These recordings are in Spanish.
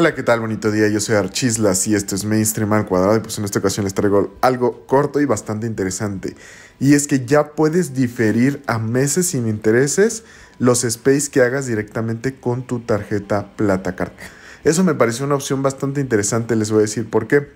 Hola, ¿qué tal? Bonito día, yo soy Archislas y esto es Mainstream al Cuadrado, y pues en esta ocasión les traigo algo corto y bastante interesante. Y es que ya puedes diferir a meses sin intereses los SPEIs que hagas directamente con tu tarjeta PlataCard. Eso me pareció una opción bastante interesante, les voy a decir por qué.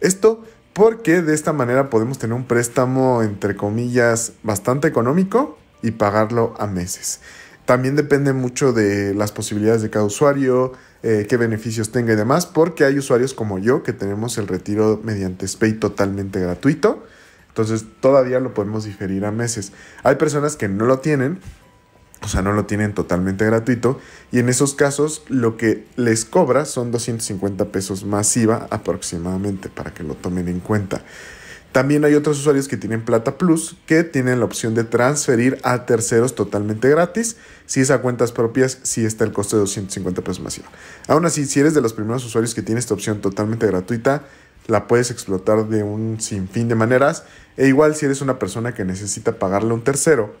Esto porque de esta manera podemos tener un préstamo, entre comillas, bastante económico y pagarlo a meses. También depende mucho de las posibilidades de cada usuario, qué beneficios tenga y demás, porque hay usuarios como yo que tenemos el retiro mediante SPEI totalmente gratuito, entonces todavía lo podemos diferir a meses. Hay personas que no lo tienen, o sea, no lo tienen totalmente gratuito, y en esos casos lo que les cobra son 250 pesos más IVA aproximadamente, para que lo tomen en cuenta. También hay otros usuarios que tienen Plata Plus, que tienen la opción de transferir a terceros totalmente gratis. Si es a cuentas propias, sí está el costo de 250 pesos más IVA. Aún así, si eres de los primeros usuarios que tiene esta opción totalmente gratuita, la puedes explotar de un sinfín de maneras. E igual si eres una persona que necesita pagarle a un tercero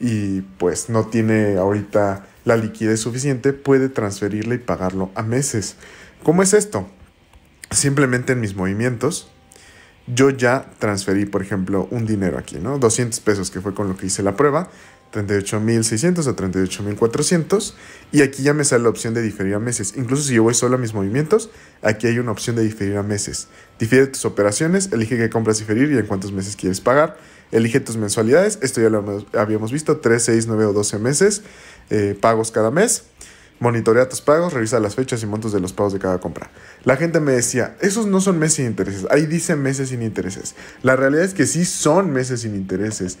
y pues no tiene ahorita la liquidez suficiente, puede transferirle y pagarlo a meses. ¿Cómo es esto? Simplemente en mis movimientos, yo ya transferí, por ejemplo, un dinero aquí, ¿no? 200 pesos, que fue con lo que hice la prueba, 38,600 a 38,400. Y aquí ya me sale la opción de diferir a meses. Incluso si yo voy solo a mis movimientos, aquí hay una opción de diferir a meses. Difiere tus operaciones, elige qué compras diferir y en cuántos meses quieres pagar. Elige tus mensualidades, esto ya lo habíamos visto, 3, 6, 9 o 12 meses, pagos cada mes. Monitorea tus pagos, revisa las fechas y montos de los pagos de cada compra. La gente me decía, esos no son meses sin intereses. Ahí dice meses sin intereses. La realidad es que sí son meses sin intereses.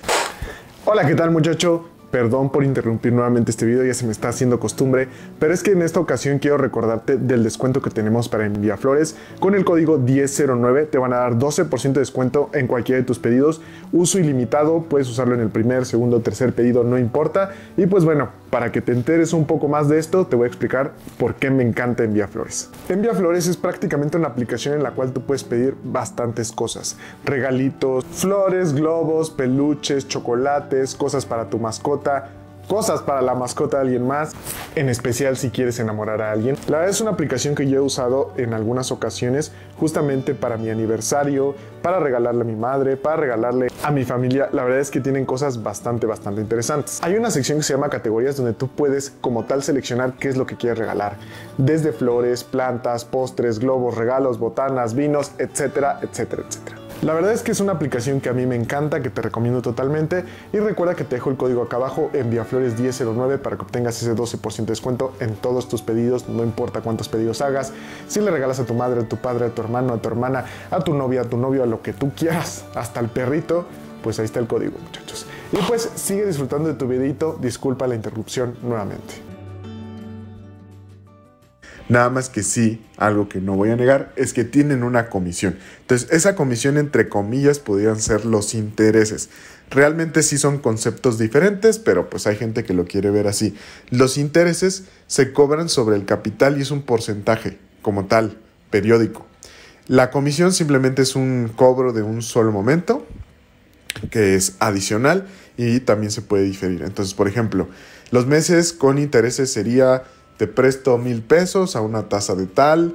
Hola, ¿qué tal, muchacho? Perdón por interrumpir nuevamente este video, ya se me está haciendo costumbre, pero es que en esta ocasión quiero recordarte del descuento que tenemos para Envía Flores. Con el código 1009 te van a dar 12% de descuento en cualquiera de tus pedidos, uso ilimitado, puedes usarlo en el primer, segundo, tercer pedido, no importa. Y pues bueno, para que te enteres un poco más de esto, te voy a explicar por qué me encanta Envía Flores. Envía Flores es prácticamente una aplicación en la cual tú puedes pedir bastantes cosas, regalitos, flores, globos, peluches, chocolates, cosas para tu mascota, cosas para la mascota de alguien más, en especial si quieres enamorar a alguien. La verdad es una aplicación que yo he usado en algunas ocasiones justamente para mi aniversario, para regalarle a mi madre, para regalarle a mi familia. La verdad es que tienen cosas bastante interesantes. Hay una sección que se llama categorías, donde tú puedes como tal seleccionar qué es lo que quieres regalar, desde flores, plantas, postres, globos, regalos, botanas, vinos, etcétera. La verdad es que es una aplicación que a mí me encanta, que te recomiendo totalmente. Y recuerda que te dejo el código acá abajo, Enviaflores 1009, para que obtengas ese 12% de descuento en todos tus pedidos, no importa cuántos pedidos hagas. Si le regalas a tu madre, a tu padre, a tu hermano, a tu hermana, a tu novia, a tu novio, a lo que tú quieras, hasta el perrito, pues ahí está el código, muchachos. Y pues sigue disfrutando de tu videito, disculpa la interrupción nuevamente. Nada más que sí, algo que no voy a negar, es que tienen una comisión. Entonces, esa comisión, entre comillas, podrían ser los intereses. Realmente sí son conceptos diferentes, pero pues hay gente que lo quiere ver así. Los intereses se cobran sobre el capital y es un porcentaje, como tal, periódico. La comisión simplemente es un cobro de un solo momento, que es adicional y también se puede diferir. Entonces, por ejemplo, los meses con intereses sería: te presto 1,000 pesos a una tasa de tal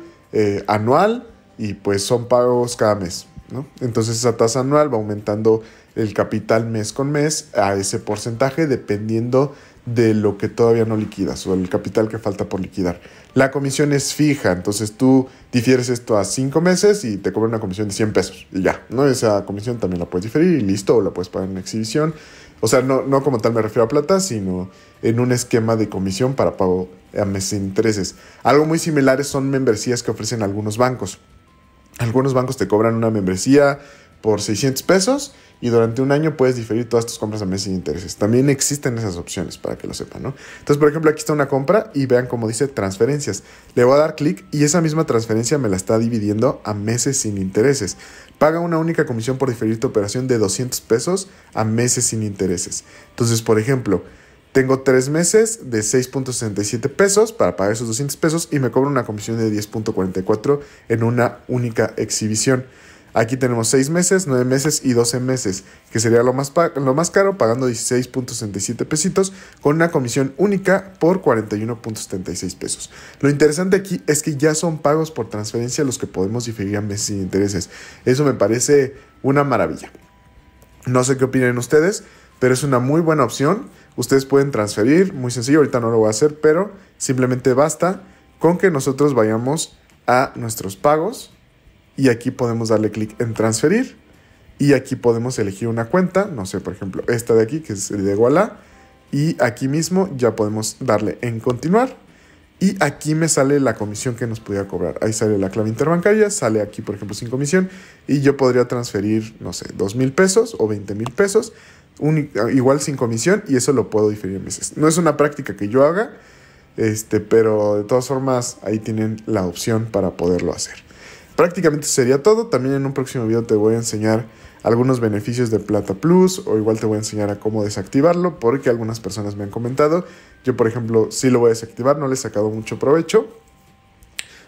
anual, y pues son pagos cada mes, ¿no? Entonces esa tasa anual va aumentando el capital mes con mes a ese porcentaje, dependiendo de lo que todavía no liquidas o el capital que falta por liquidar. La comisión es fija, entonces tú difieres esto a 5 meses y te cobran una comisión de 100 pesos y ya, ¿no? Esa comisión también la puedes diferir y listo, o la puedes pagar en exhibición. O sea, no como tal me refiero a plata, sino en un esquema de comisión para pago a meses sin intereses. Algo muy similar son membresías que ofrecen algunos bancos. Algunos bancos te cobran una membresía por 600 pesos y durante un año puedes diferir todas tus compras a meses sin intereses. También existen esas opciones, para que lo sepan, ¿no? Entonces, por ejemplo, aquí está una compra y vean cómo dice transferencias. Le voy a dar clic y esa misma transferencia me la está dividiendo a meses sin intereses. Paga una única comisión por diferir tu operación de 200 pesos a meses sin intereses. Entonces, por ejemplo, tengo 3 meses de 6.67 pesos para pagar esos 200 pesos y me cobro una comisión de 10.44 en una única exhibición. Aquí tenemos 6 meses, 9 meses y 12 meses, que sería lo más caro, pagando 16.67 pesitos con una comisión única por 41.76 pesos. Lo interesante aquí es que ya son pagos por transferencia los que podemos diferir a meses sin intereses. Eso me parece una maravilla. No sé qué opinan ustedes, pero es una muy buena opción. Ustedes pueden transferir, muy sencillo, ahorita no lo voy a hacer, pero simplemente basta con que nosotros vayamos a nuestros pagos y aquí podemos darle clic en transferir y aquí podemos elegir una cuenta, no sé, por ejemplo, esta de aquí que es el de Gualá, y aquí mismo ya podemos darle en continuar y aquí me sale la comisión que nos pudiera cobrar. Ahí sale la clave interbancaria, sale aquí, por ejemplo, sin comisión y yo podría transferir, no sé, 2,000 pesos o 20,000 pesos, igual sin comisión, y eso lo puedo diferir en meses. No es una práctica que yo haga, pero de todas formas ahí tienen la opción para poderlo hacer. Prácticamente sería todo. También en un próximo video te voy a enseñar algunos beneficios de Plata Plus, o igual te voy a enseñar a cómo desactivarlo, porque algunas personas me han comentado. Yo, por ejemplo, sí lo voy a desactivar, no le he sacado mucho provecho.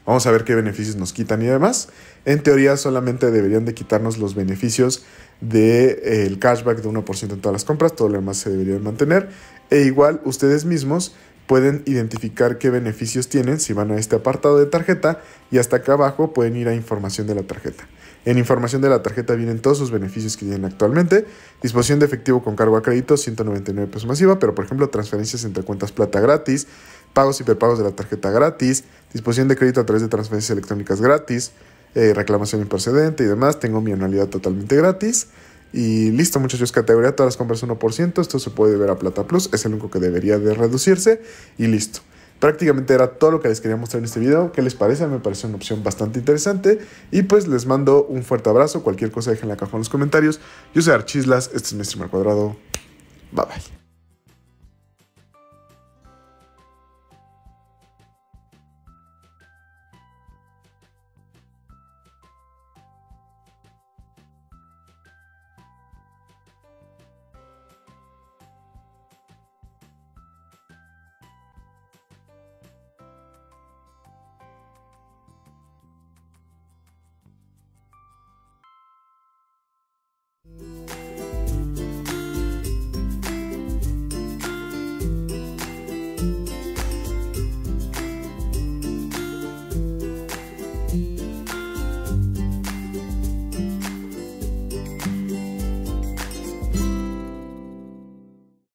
Vamos a ver qué beneficios nos quitan y demás. En teoría solamente deberían de quitarnos los beneficios del cashback de 1% en todas las compras. Todo lo demás se debería mantener. E igual ustedes mismos pueden identificar qué beneficios tienen si van a este apartado de tarjeta, y hasta acá abajo pueden ir a información de la tarjeta. En información de la tarjeta vienen todos sus beneficios que tienen actualmente. Disposición de efectivo con cargo a crédito, 199 pesos más IVA, pero por ejemplo transferencias entre cuentas Plata gratis, pagos y prepagos de la tarjeta gratis, disposición de crédito a través de transferencias electrónicas gratis, reclamación improcedente y demás. Tengo mi anualidad totalmente gratis. Y listo, muchachos, categoría todas las compras 1%, esto se puede ver a Plata Plus, es el único que debería de reducirse y listo. Prácticamente era todo lo que les quería mostrar en este video. ¿Qué les parece? Me parece una opción bastante interesante y pues les mando un fuerte abrazo. Cualquier cosa déjenla acá en los comentarios. Yo soy Archislas, este es mi streamer cuadrado. Bye bye.